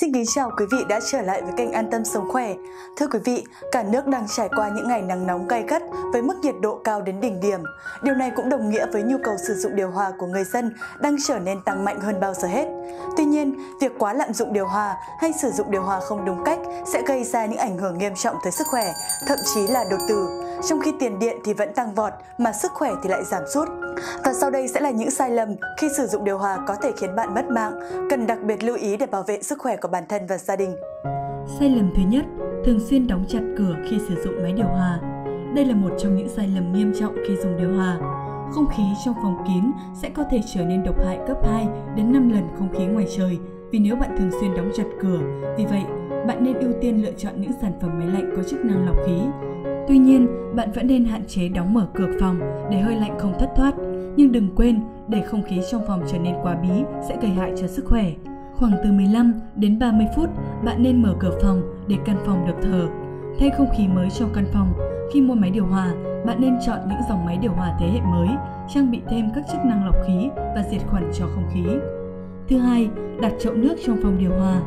Xin kính chào quý vị đã trở lại với kênh An Tâm Sống Khỏe. Thưa quý vị, cả nước đang trải qua những ngày nắng nóng gay gắt với mức nhiệt độ cao đến đỉnh điểm. Điều này cũng đồng nghĩa với nhu cầu sử dụng điều hòa của người dân đang trở nên tăng mạnh hơn bao giờ hết. Tuy nhiên, việc quá lạm dụng điều hòa hay sử dụng điều hòa không đúng cách sẽ gây ra những ảnh hưởng nghiêm trọng tới sức khỏe, thậm chí là đột tử. Trong khi tiền điện thì vẫn tăng vọt mà sức khỏe thì lại giảm sút. Và sau đây sẽ là những sai lầm khi sử dụng điều hòa có thể khiến bạn mất mạng, cần đặc biệt lưu ý để bảo vệ sức khỏe của bản thân và gia đình. Sai lầm thứ nhất, thường xuyên đóng chặt cửa khi sử dụng máy điều hòa. Đây là một trong những sai lầm nghiêm trọng khi dùng điều hòa. Không khí trong phòng kín sẽ có thể trở nên độc hại gấp 2 đến 5 lần không khí ngoài trời vì nếu bạn thường xuyên đóng chặt cửa. Vì vậy, bạn nên ưu tiên lựa chọn những sản phẩm máy lạnh có chức năng lọc khí. Tuy nhiên, bạn vẫn nên hạn chế đóng mở cửa phòng để hơi lạnh không thất thoát. Nhưng đừng quên, để không khí trong phòng trở nên quá bí sẽ gây hại cho sức khỏe. Khoảng từ 15 đến 30 phút, bạn nên mở cửa phòng để căn phòng được thở. Thay không khí mới cho căn phòng, khi mua máy điều hòa, bạn nên chọn những dòng máy điều hòa thế hệ mới, trang bị thêm các chức năng lọc khí và diệt khuẩn cho không khí. Thứ hai, đặt chậu nước trong phòng điều hòa.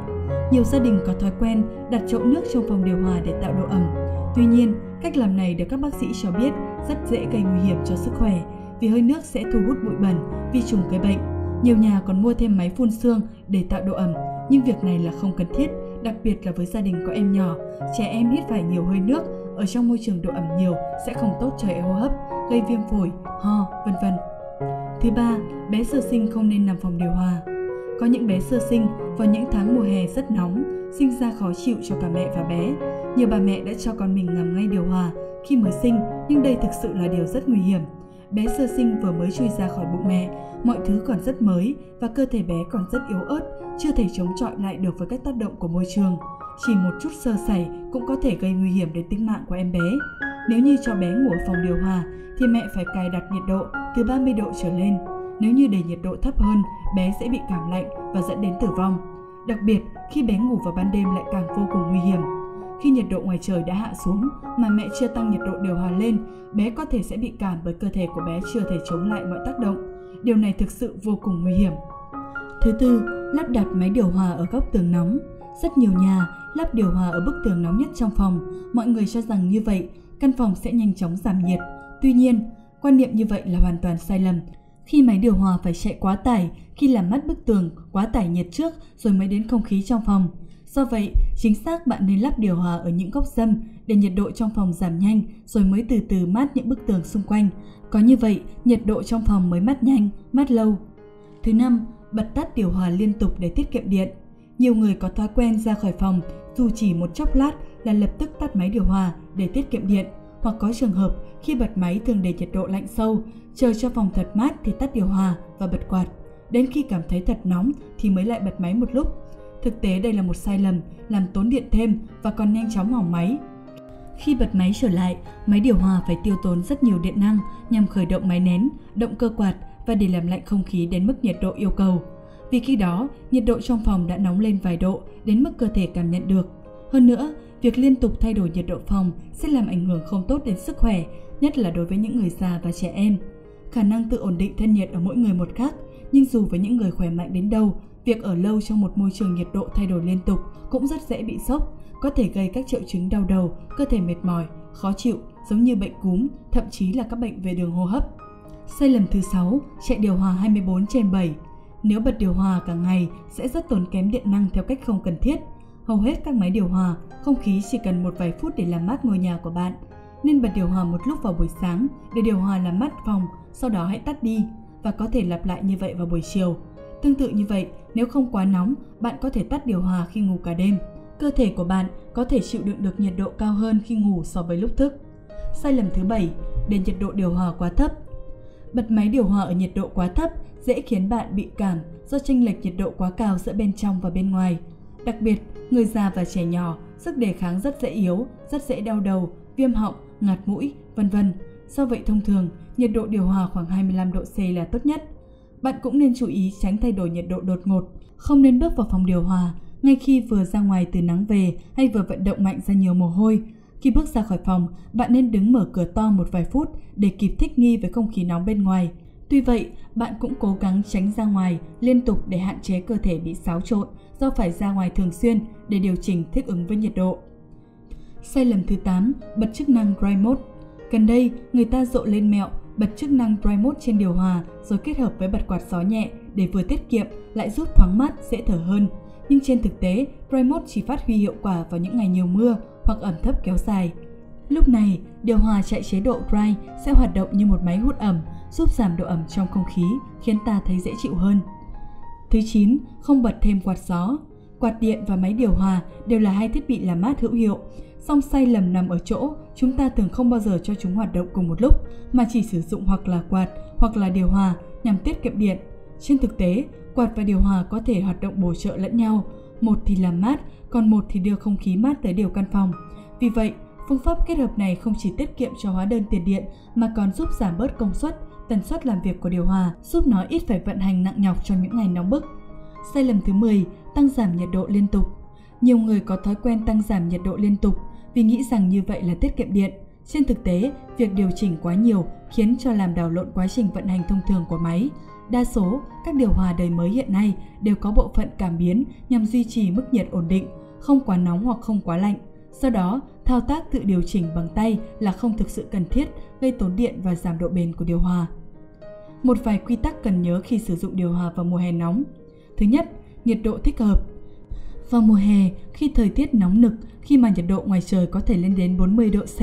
Nhiều gia đình có thói quen đặt chậu nước trong phòng điều hòa để tạo độ ẩm. Tuy nhiên, cách làm này được các bác sĩ cho biết rất dễ gây nguy hiểm cho sức khỏe vì hơi nước sẽ thu hút bụi bẩn, vi trùng gây bệnh. Nhiều nhà còn mua thêm máy phun sương để tạo độ ẩm, nhưng việc này là không cần thiết, đặc biệt là với gia đình có em nhỏ. Trẻ em hít phải nhiều hơi nước ở trong môi trường độ ẩm nhiều sẽ không tốt cho hệ hô hấp, gây viêm phổi, ho, vân vân. Thứ ba, bé sơ sinh không nên nằm phòng điều hòa. Có những bé sơ sinh vào những tháng mùa hè rất nóng, sinh ra khó chịu cho cả mẹ và bé. Nhiều bà mẹ đã cho con mình nằm ngay điều hòa khi mới sinh, nhưng đây thực sự là điều rất nguy hiểm. Bé sơ sinh vừa mới chui ra khỏi bụng mẹ, mọi thứ còn rất mới và cơ thể bé còn rất yếu ớt, chưa thể chống chọi lại được với các tác động của môi trường. Chỉ một chút sơ sẩy cũng có thể gây nguy hiểm đến tính mạng của em bé. Nếu như cho bé ngủ ở phòng điều hòa thì mẹ phải cài đặt nhiệt độ từ 30 độ trở lên. Nếu như để nhiệt độ thấp hơn, bé sẽ bị cảm lạnh và dẫn đến tử vong. Đặc biệt, khi bé ngủ vào ban đêm lại càng vô cùng nguy hiểm. Khi nhiệt độ ngoài trời đã hạ xuống mà mẹ chưa tăng nhiệt độ điều hòa lên, bé có thể sẽ bị cảm bởi cơ thể của bé chưa thể chống lại mọi tác động. Điều này thực sự vô cùng nguy hiểm. Thứ tư, lắp đặt máy điều hòa ở góc tường nóng. Rất nhiều nhà lắp điều hòa ở bức tường nóng nhất trong phòng. Mọi người cho rằng như vậy, căn phòng sẽ nhanh chóng giảm nhiệt. Tuy nhiên, quan niệm như vậy là hoàn toàn sai lầm. Khi máy điều hòa phải chạy quá tải, khi làm mát bức tường, quá tải nhiệt trước rồi mới đến không khí trong phòng. Do vậy, chính xác bạn nên lắp điều hòa ở những góc râm để nhiệt độ trong phòng giảm nhanh rồi mới từ từ mát những bức tường xung quanh. Có như vậy, nhiệt độ trong phòng mới mát nhanh, mát lâu. Thứ năm, bật tắt điều hòa liên tục để tiết kiệm điện. Nhiều người có thói quen ra khỏi phòng dù chỉ một chốc lát là lập tức tắt máy điều hòa để tiết kiệm điện, hoặc có trường hợp khi bật máy thường để nhiệt độ lạnh sâu, chờ cho phòng thật mát thì tắt điều hòa và bật quạt. Đến khi cảm thấy thật nóng thì mới lại bật máy một lúc. Thực tế đây là một sai lầm, làm tốn điện thêm và còn nhanh chóng hỏng máy. Khi bật máy trở lại, máy điều hòa phải tiêu tốn rất nhiều điện năng nhằm khởi động máy nén, động cơ quạt và để làm lạnh không khí đến mức nhiệt độ yêu cầu. Vì khi đó, nhiệt độ trong phòng đã nóng lên vài độ đến mức cơ thể cảm nhận được. Hơn nữa, việc liên tục thay đổi nhiệt độ phòng sẽ làm ảnh hưởng không tốt đến sức khỏe, nhất là đối với những người già và trẻ em. Khả năng tự ổn định thân nhiệt ở mỗi người một khác, nhưng dù với những người khỏe mạnh đến đâu, việc ở lâu trong một môi trường nhiệt độ thay đổi liên tục cũng rất dễ bị sốc, có thể gây các triệu chứng đau đầu, cơ thể mệt mỏi, khó chịu, giống như bệnh cúm, thậm chí là các bệnh về đường hô hấp. Sai lầm thứ 6, chạy điều hòa 24/7. Nếu bật điều hòa cả ngày sẽ rất tốn kém điện năng theo cách không cần thiết. Hầu hết các máy điều hòa, không khí chỉ cần một vài phút để làm mát ngôi nhà của bạn. Nên bật điều hòa một lúc vào buổi sáng để điều hòa làm mát phòng, sau đó hãy tắt đi và có thể lặp lại như vậy vào buổi chiều. Tương tự như vậy, nếu không quá nóng, bạn có thể tắt điều hòa khi ngủ cả đêm. Cơ thể của bạn có thể chịu đựng được nhiệt độ cao hơn khi ngủ so với lúc thức. Sai lầm thứ 7, để nhiệt độ điều hòa quá thấp. Bật máy điều hòa ở nhiệt độ quá thấp dễ khiến bạn bị cảm do chênh lệch nhiệt độ quá cao giữa bên trong và bên ngoài. Đặc biệt, người già và trẻ nhỏ, sức đề kháng rất dễ yếu, rất dễ đau đầu, viêm họng, ngạt mũi, vân vân. Do vậy thông thường, nhiệt độ điều hòa khoảng 25 độ C là tốt nhất. Bạn cũng nên chú ý tránh thay đổi nhiệt độ đột ngột, không nên bước vào phòng điều hòa ngay khi vừa ra ngoài từ nắng về hay vừa vận động mạnh ra nhiều mồ hôi. Khi bước ra khỏi phòng, bạn nên đứng mở cửa to một vài phút để kịp thích nghi với không khí nóng bên ngoài. Tuy vậy, bạn cũng cố gắng tránh ra ngoài liên tục để hạn chế cơ thể bị xáo trộn do phải ra ngoài thường xuyên để điều chỉnh thích ứng với nhiệt độ. Sai lầm thứ 8, bật chức năng Dry Mode. Gần đây, người ta rộ lên mẹo bật chức năng Dry Mode trên điều hòa rồi kết hợp với bật quạt gió nhẹ để vừa tiết kiệm lại giúp thoáng mát, dễ thở hơn. Nhưng trên thực tế, Dry Mode chỉ phát huy hiệu quả vào những ngày nhiều mưa hoặc ẩm thấp kéo dài. Lúc này, điều hòa chạy chế độ Dry sẽ hoạt động như một máy hút ẩm, giúp giảm độ ẩm trong không khí, khiến ta thấy dễ chịu hơn. Thứ 9. Không bật thêm quạt gió. Quạt điện và máy điều hòa đều là hai thiết bị làm mát hữu hiệu. Song sai lầm nằm ở chỗ, chúng ta thường không bao giờ cho chúng hoạt động cùng một lúc, mà chỉ sử dụng hoặc là quạt, hoặc là điều hòa nhằm tiết kiệm điện. Trên thực tế, quạt và điều hòa có thể hoạt động bổ trợ lẫn nhau. Một thì làm mát, còn một thì đưa không khí mát tới điều căn phòng. Vì vậy, phương pháp kết hợp này không chỉ tiết kiệm cho hóa đơn tiền điện mà còn giúp giảm bớt công suất, tần suất làm việc của điều hòa, giúp nó ít phải vận hành nặng nhọc trong những ngày nóng bức. Sai lầm thứ 10, tăng giảm nhiệt độ liên tục. Nhiều người có thói quen tăng giảm nhiệt độ liên tục vì nghĩ rằng như vậy là tiết kiệm điện. Trên thực tế, việc điều chỉnh quá nhiều khiến cho làm đảo lộn quá trình vận hành thông thường của máy. Đa số, các điều hòa đời mới hiện nay đều có bộ phận cảm biến nhằm duy trì mức nhiệt ổn định, không quá nóng hoặc không quá lạnh. Do đó, thao tác tự điều chỉnh bằng tay là không thực sự cần thiết, gây tốn điện và giảm độ bền của điều hòa. Một vài quy tắc cần nhớ khi sử dụng điều hòa vào mùa hè nóng. Thứ nhất, nhiệt độ thích hợp. Vào mùa hè, khi thời tiết nóng nực, khi mà nhiệt độ ngoài trời có thể lên đến 40 độ C,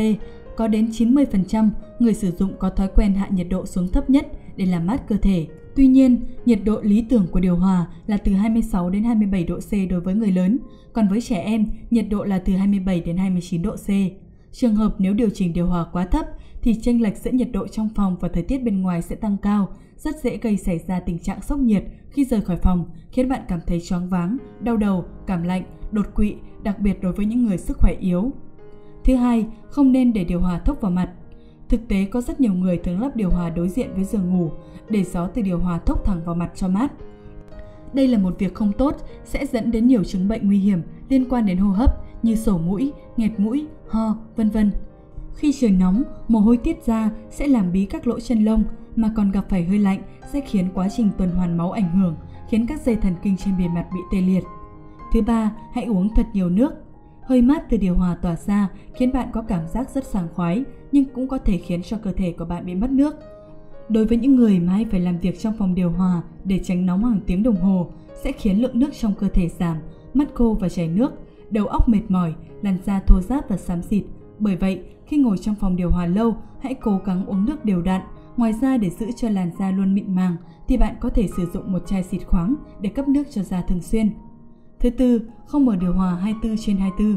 có đến 90% người sử dụng có thói quen hạ nhiệt độ xuống thấp nhất để làm mát cơ thể. Tuy nhiên, nhiệt độ lý tưởng của điều hòa là từ 26 đến 27 độ C đối với người lớn, còn với trẻ em, nhiệt độ là từ 27 đến 29 độ C. Trường hợp nếu điều chỉnh điều hòa quá thấp thì chênh lệch giữa nhiệt độ trong phòng và thời tiết bên ngoài sẽ tăng cao, rất dễ gây xảy ra tình trạng sốc nhiệt khi rời khỏi phòng, khiến bạn cảm thấy choáng váng, đau đầu, cảm lạnh, đột quỵ, đặc biệt đối với những người sức khỏe yếu. Thứ hai, không nên để điều hòa thốc vào mặt. Thực tế có rất nhiều người thường lắp điều hòa đối diện với giường ngủ để gió từ điều hòa thốc thẳng vào mặt cho mát. Đây là một việc không tốt, sẽ dẫn đến nhiều chứng bệnh nguy hiểm liên quan đến hô hấp như sổ mũi, nghẹt mũi, ho, vân vân. Khi trời nóng, mồ hôi tiết ra sẽ làm bí các lỗ chân lông, mà còn gặp phải hơi lạnh sẽ khiến quá trình tuần hoàn máu ảnh hưởng, khiến các dây thần kinh trên bề mặt bị tê liệt. Thứ ba, hãy uống thật nhiều nước. Hơi mát từ điều hòa tỏa ra khiến bạn có cảm giác rất sảng khoái, nhưng cũng có thể khiến cho cơ thể của bạn bị mất nước. Đối với những người mà hay phải làm việc trong phòng điều hòa để tránh nóng hàng tiếng đồng hồ, sẽ khiến lượng nước trong cơ thể giảm, mắt khô và chảy nước, đầu óc mệt mỏi, làn da thô ráp và xám xịt. Bởi vậy, khi ngồi trong phòng điều hòa lâu, hãy cố gắng uống nước đều đặn. Ngoài ra, để giữ cho làn da luôn mịn màng thì bạn có thể sử dụng một chai xịt khoáng để cấp nước cho da thường xuyên. Thứ tư, không mở điều hòa 24/24.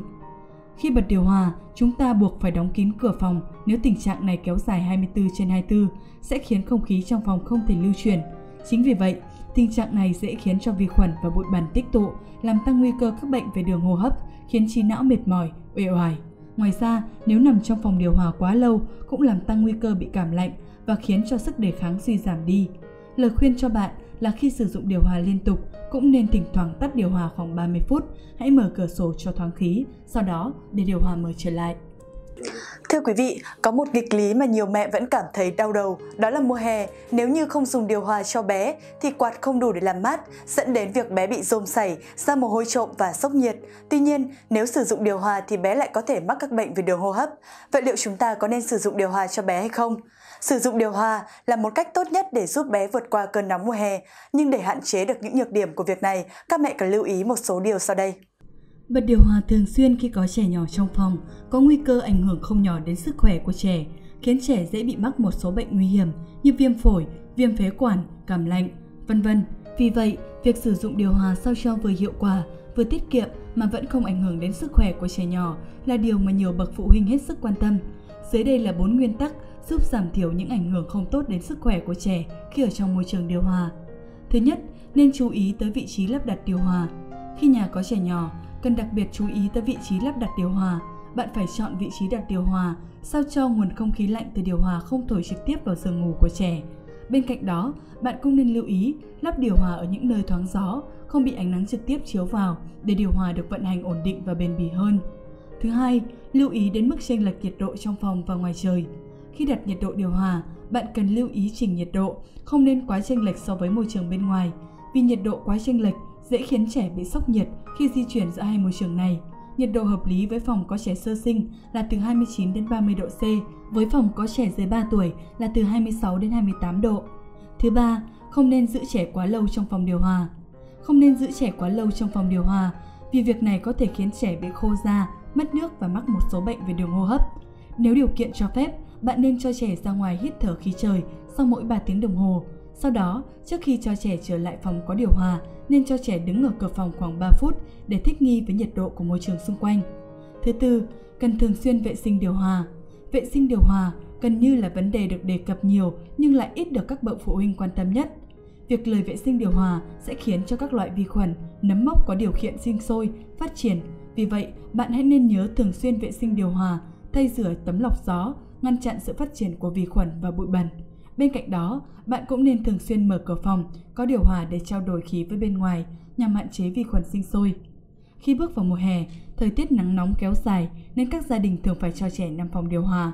Khi bật điều hòa, chúng ta buộc phải đóng kín cửa phòng. Nếu tình trạng này kéo dài 24/24, sẽ khiến không khí trong phòng không thể lưu chuyển. Chính vì vậy, tình trạng này dễ khiến cho vi khuẩn và bụi bẩn tích tụ, làm tăng nguy cơ các bệnh về đường hô hấp, khiến trí não mệt mỏi, uể oải. Ngoài ra, nếu nằm trong phòng điều hòa quá lâu, cũng làm tăng nguy cơ bị cảm lạnh và khiến cho sức đề kháng suy giảm đi. Lời khuyên cho bạn là khi sử dụng điều hòa liên tục, cũng nên thỉnh thoảng tắt điều hòa khoảng 30 phút, hãy mở cửa sổ cho thoáng khí, sau đó để điều hòa mở trở lại. Thưa quý vị, có một nghịch lý mà nhiều mẹ vẫn cảm thấy đau đầu, đó là mùa hè, nếu như không dùng điều hòa cho bé thì quạt không đủ để làm mát, dẫn đến việc bé bị rôm sảy, ra mồ hôi trộm và sốc nhiệt. Tuy nhiên, nếu sử dụng điều hòa thì bé lại có thể mắc các bệnh về đường hô hấp. Vậy liệu chúng ta có nên sử dụng điều hòa cho bé hay không? Sử dụng điều hòa là một cách tốt nhất để giúp bé vượt qua cơn nóng mùa hè, nhưng để hạn chế được những nhược điểm của việc này, các mẹ cần lưu ý một số điều sau đây. Bật điều hòa thường xuyên khi có trẻ nhỏ trong phòng có nguy cơ ảnh hưởng không nhỏ đến sức khỏe của trẻ, khiến trẻ dễ bị mắc một số bệnh nguy hiểm như viêm phổi, viêm phế quản, cảm lạnh, vân vân. Vì vậy, việc sử dụng điều hòa sao cho vừa hiệu quả, vừa tiết kiệm mà vẫn không ảnh hưởng đến sức khỏe của trẻ nhỏ là điều mà nhiều bậc phụ huynh hết sức quan tâm. Dưới đây là 4 nguyên tắc giúp giảm thiểu những ảnh hưởng không tốt đến sức khỏe của trẻ khi ở trong môi trường điều hòa. Thứ nhất, nên chú ý tới vị trí lắp đặt điều hòa. Khi nhà có trẻ nhỏ, cần đặc biệt chú ý tới vị trí lắp đặt điều hòa. Bạn phải chọn vị trí đặt điều hòa sao cho nguồn không khí lạnh từ điều hòa không thổi trực tiếp vào giường ngủ của trẻ. Bên cạnh đó, bạn cũng nên lưu ý lắp điều hòa ở những nơi thoáng gió, không bị ánh nắng trực tiếp chiếu vào để điều hòa được vận hành ổn định và bền bỉ hơn. Thứ hai, lưu ý đến mức chênh lệch nhiệt độ trong phòng và ngoài trời. Khi đặt nhiệt độ điều hòa, bạn cần lưu ý chỉnh nhiệt độ, không nên quá chênh lệch so với môi trường bên ngoài, vì nhiệt độ quá chênh lệch dễ khiến trẻ bị sốc nhiệt khi di chuyển giữa hai môi trường này. Nhiệt độ hợp lý với phòng có trẻ sơ sinh là từ 29 đến 30 độ C, với phòng có trẻ dưới 3 tuổi là từ 26 đến 28 độ. Thứ ba, không nên giữ trẻ quá lâu trong phòng điều hòa. Không nên giữ trẻ quá lâu trong phòng điều hòa vì việc này có thể khiến trẻ bị khô da, mất nước và mắc một số bệnh về đường hô hấp. Nếu điều kiện cho phép, bạn nên cho trẻ ra ngoài hít thở khí trời sau mỗi 3 tiếng đồng hồ. Sau đó, trước khi cho trẻ trở lại phòng có điều hòa, nên cho trẻ đứng ở cửa phòng khoảng 3 phút để thích nghi với nhiệt độ của môi trường xung quanh. Thứ tư, cần thường xuyên vệ sinh điều hòa. Vệ sinh điều hòa gần như là vấn đề được đề cập nhiều nhưng lại ít được các bậc phụ huynh quan tâm nhất. Việc lười vệ sinh điều hòa sẽ khiến cho các loại vi khuẩn, nấm mốc có điều kiện sinh sôi, phát triển. Vì vậy, bạn hãy nên nhớ thường xuyên vệ sinh điều hòa, thay rửa tấm lọc gió, ngăn chặn sự phát triển của vi khuẩn và bụi bẩn. Bên cạnh đó, bạn cũng nên thường xuyên mở cửa phòng, có điều hòa để trao đổi khí với bên ngoài nhằm hạn chế vi khuẩn sinh sôi. Khi bước vào mùa hè, thời tiết nắng nóng kéo dài nên các gia đình thường phải cho trẻ nằm phòng điều hòa.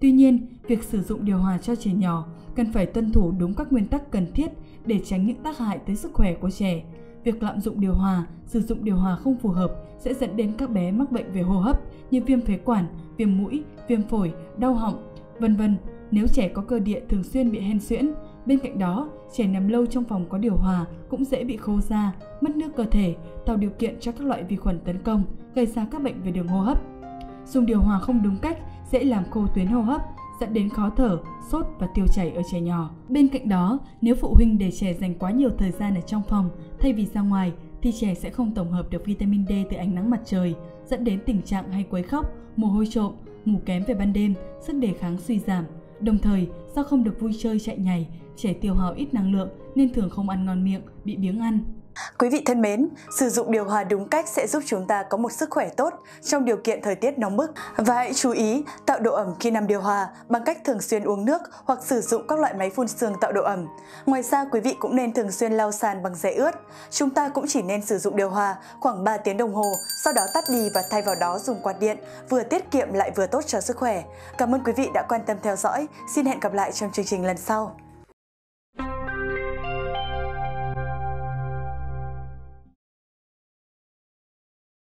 Tuy nhiên, việc sử dụng điều hòa cho trẻ nhỏ cần phải tuân thủ đúng các nguyên tắc cần thiết để tránh những tác hại tới sức khỏe của trẻ. Việc lạm dụng điều hòa, sử dụng điều hòa không phù hợp sẽ dẫn đến các bé mắc bệnh về hô hấp như viêm phế quản, viêm mũi, viêm phổi, đau họng, vân vân. Nếu trẻ có cơ địa thường xuyên bị hen suyễn, bên cạnh đó, trẻ nằm lâu trong phòng có điều hòa cũng dễ bị khô da, mất nước cơ thể, tạo điều kiện cho các loại vi khuẩn tấn công, gây ra các bệnh về đường hô hấp. Dùng điều hòa không đúng cách sẽ làm khô tuyến hô hấp, dẫn đến khó thở, sốt và tiêu chảy ở trẻ nhỏ. Bên cạnh đó, nếu phụ huynh để trẻ dành quá nhiều thời gian ở trong phòng thay vì ra ngoài thì trẻ sẽ không tổng hợp được vitamin D từ ánh nắng mặt trời, dẫn đến tình trạng hay quấy khóc, mồ hôi trộm, ngủ kém về ban đêm, sức đề kháng suy giảm. Đồng thời, do không được vui chơi chạy nhảy, trẻ tiêu hao ít năng lượng nên thường không ăn ngon miệng, bị biếng ăn. Quý vị thân mến, sử dụng điều hòa đúng cách sẽ giúp chúng ta có một sức khỏe tốt trong điều kiện thời tiết nóng bức. Và hãy chú ý tạo độ ẩm khi nằm điều hòa bằng cách thường xuyên uống nước hoặc sử dụng các loại máy phun sương tạo độ ẩm. Ngoài ra, quý vị cũng nên thường xuyên lau sàn bằng giấy ướt. Chúng ta cũng chỉ nên sử dụng điều hòa khoảng 3 tiếng đồng hồ, sau đó tắt đi và thay vào đó dùng quạt điện, vừa tiết kiệm lại vừa tốt cho sức khỏe. Cảm ơn quý vị đã quan tâm theo dõi. Xin hẹn gặp lại trong chương trình lần sau.